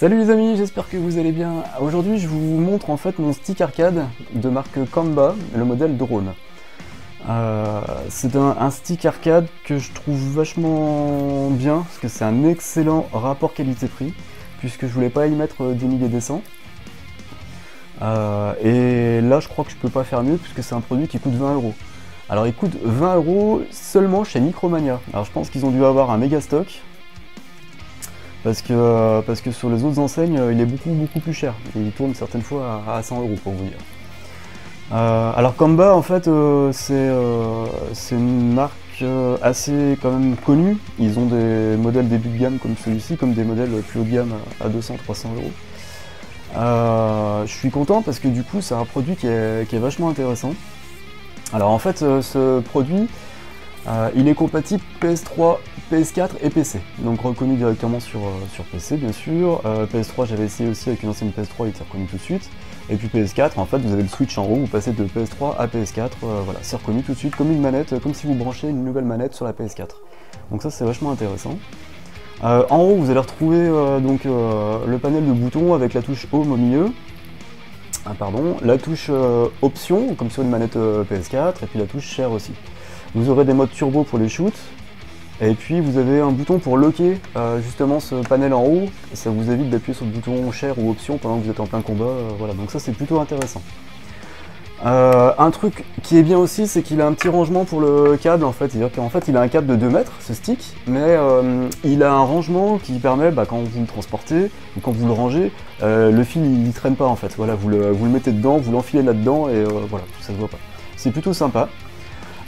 Salut les amis, j'espère que vous allez bien. Aujourd'hui, je vous montre en fait mon stick arcade de marque Qanba, le modèle Drone. C'est un stick arcade que je trouve vachement bien, parce que c'est un excellent rapport qualité-prix, puisque je voulais pas y mettre des milliers des cents. Et là, je crois que je peux pas faire mieux, puisque c'est un produit qui coûte 20 €. Alors il coûte 20 € seulement chez Micromania. Alors je pense qu'ils ont dû avoir un méga stock, parce que sur les autres enseignes, il est beaucoup plus cher. Il tourne certaines fois à 100 € pour vous dire. Alors Qanba, en fait, c'est une marque assez quand même connue. Ils ont des modèles début de gamme comme celui-ci, comme des modèles plus haut de gamme à 200-300 €. Je suis content parce que du coup, c'est un produit qui est vachement intéressant. Alors en fait, ce produit, il est compatible PS3, PS4 et PC, donc reconnu directement sur PC bien sûr. PS3, j'avais essayé aussi avec une ancienne PS3, il était reconnu tout de suite. Et puis PS4, en fait, vous avez le switch en haut, vous passez de PS3 à PS4, voilà, c'est reconnu tout de suite comme une manette, comme si vous branchez une nouvelle manette sur la PS4. Donc ça, c'est vachement intéressant. En haut, vous allez retrouver le panel de boutons avec la touche Home au milieu. La touche option, comme sur une manette PS4, et puis la touche share aussi. Vous aurez des modes turbo pour les shoots, et puis vous avez un bouton pour locker justement ce panel en haut, et ça vous évite d'appuyer sur le bouton share ou option pendant que vous êtes en plein combat, voilà, donc ça c'est plutôt intéressant. Un truc qui est bien aussi, c'est qu'il a un petit rangement pour le câble en fait, c'est-à-dire qu'en fait il a un câble de 2 mètres, ce stick, mais il a un rangement qui permet, quand vous le transportez, ou quand vous le rangez, le fil il traîne pas en fait, voilà, vous le mettez dedans, vous l'enfilez là-dedans, et voilà, ça se voit pas. C'est plutôt sympa.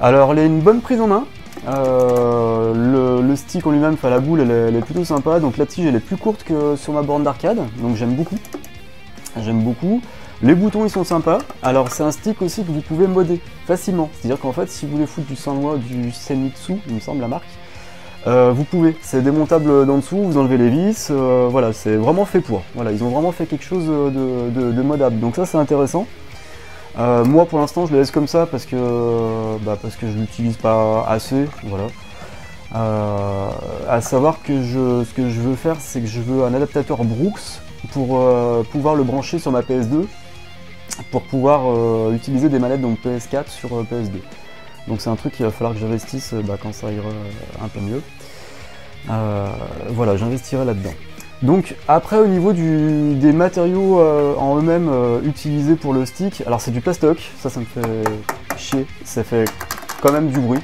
Alors il a une bonne prise en main, le stick en lui-même, la boule elle est plutôt sympa, donc la tige elle est plus courte que sur ma borne d'arcade, donc j'aime beaucoup. Les boutons ils sont sympas. Alors c'est un stick aussi que vous pouvez modder facilement, c'est-à-dire qu'en fait si vous voulez foutre du Sanwa, du Semitsu, il me semble la marque, vous pouvez, c'est démontable d'en dessous, vous enlevez les vis, voilà, c'est vraiment fait pour, voilà, ils ont vraiment fait quelque chose de modable, donc ça c'est intéressant. Moi pour l'instant je le laisse comme ça parce que je l'utilise pas assez, voilà. À savoir que ce que je veux faire, c'est que je veux un adaptateur Brooks pour pouvoir le brancher sur ma PS2, pour pouvoir utiliser des manettes donc PS4 sur PS2. Donc c'est un truc qu'il va falloir que j'investisse quand ça ira un peu mieux. Voilà, j'investirai là-dedans. Donc après au niveau des matériaux en eux-mêmes utilisés pour le stick, alors c'est du plastoc, ça me fait chier, ça fait quand même du bruit.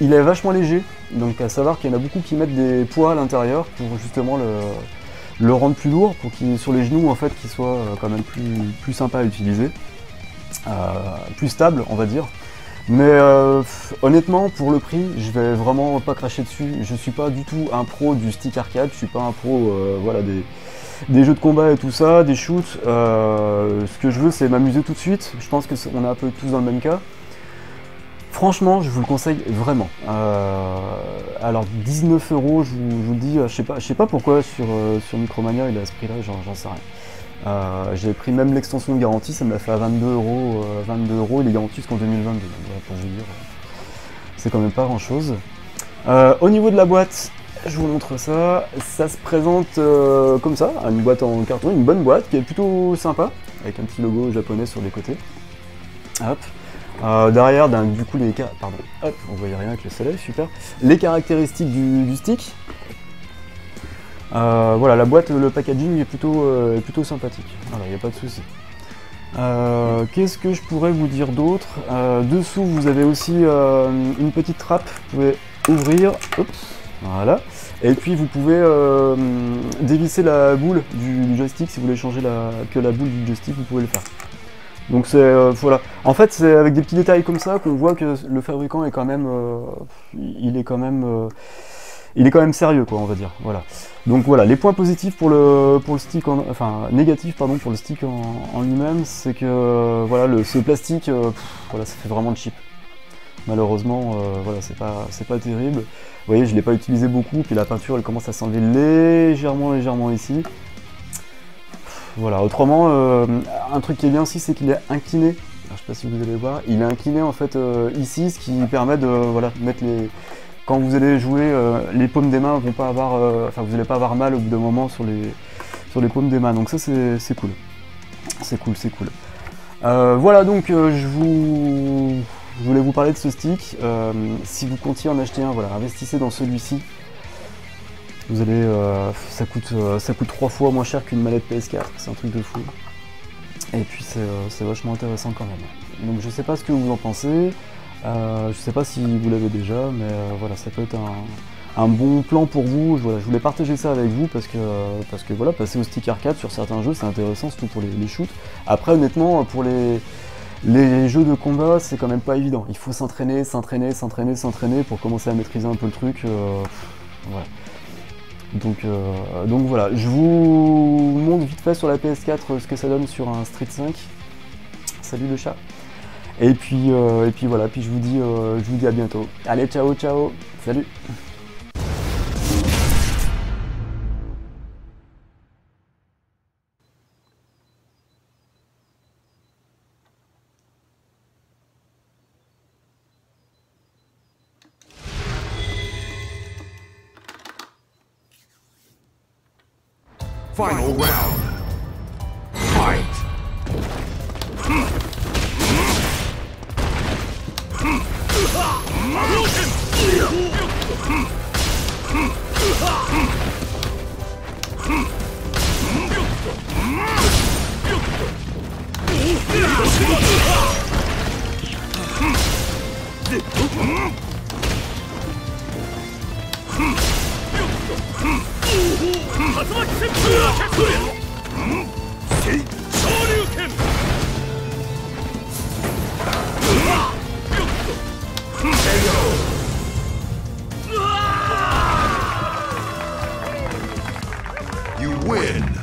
Il est vachement léger, donc à savoir qu'il y en a beaucoup qui mettent des poids à l'intérieur pour justement le rendre plus lourd, pour qu'il sur les genoux en fait qu'il soit quand même plus sympa à utiliser, plus stable on va dire. Mais honnêtement pour le prix je vais vraiment pas cracher dessus, je suis pas du tout un pro du stick arcade, je suis pas un pro voilà, des jeux de combat et tout ça, des shoots, ce que je veux c'est m'amuser tout de suite, je pense qu'on est un peu tous dans le même cas. Franchement, je vous le conseille vraiment. Alors 19 €, je vous le dis, je sais pas pourquoi sur Micromania il est à ce prix-là, j'en sais rien. J'ai pris même l'extension de garantie, ça me l'a fait à 22 €. 22 €, il est garanti jusqu'en 2022. Pour vous dire, c'est quand même pas grand-chose. Au niveau de la boîte, je vous montre ça. Ça se présente comme ça, une boîte en carton, une bonne boîte qui est plutôt sympa, avec un petit logo japonais sur les côtés. Hop. Derrière, du coup, pardon, hop, on voyait rien avec le soleil, super. Les caractéristiques du stick. Voilà, la boîte, le packaging est plutôt sympathique. Voilà, il n'y a pas de souci. Qu'est-ce que je pourrais vous dire d'autre? Dessous, vous avez aussi une petite trappe. Vous pouvez ouvrir. Oups, voilà. Et puis, vous pouvez dévisser la boule du joystick. Si vous voulez changer la boule du joystick, vous pouvez le faire. Donc c'est voilà. En fait c'est avec des petits détails comme ça qu'on voit que le fabricant est quand même, il est quand même sérieux quoi on va dire. Voilà. Donc voilà les points positifs pour le stick, négatifs pardon pour le stick en lui-même, c'est que voilà ce plastique, voilà ça fait vraiment cheap. Malheureusement voilà c'est pas terrible. Vous voyez je l'ai pas utilisé beaucoup, puis la peinture elle commence à s'enlever légèrement ici. Voilà, autrement, un truc qui est bien aussi, c'est qu'il est incliné. Alors, je sais pas si vous allez voir, il est incliné en fait ici, ce qui permet de voilà, mettre quand vous allez jouer, les paumes des mains vont pas avoir, enfin vous n'allez pas avoir mal au bout d'un moment sur les paumes des mains. Donc ça c'est cool, c'est cool, c'est cool. Voilà, donc je voulais vous parler de ce stick. Si vous comptiez en acheter un, voilà, investissez dans celui-ci. Vous allez, ça coûte 3 fois moins cher qu'une mallette PS4, c'est un truc de fou. Et puis c'est vachement intéressant quand même. Donc je sais pas ce que vous en pensez, je sais pas si vous l'avez déjà, mais voilà, ça peut être un bon plan pour vous. Voilà, je voulais partager ça avec vous parce que voilà, passer au stick arcade sur certains jeux, c'est intéressant, surtout pour les shoots. Après honnêtement, pour les jeux de combat, c'est quand même pas évident. Il faut s'entraîner, s'entraîner, s'entraîner, s'entraîner pour commencer à maîtriser un peu le truc. Ouais. Donc voilà, je vous montre vite fait sur la PS4 ce que ça donne sur un Street 5. Salut le chat. Et puis voilà, puis je vous dis à bientôt. Allez, ciao, ciao, salut. Final round. Fight. You win!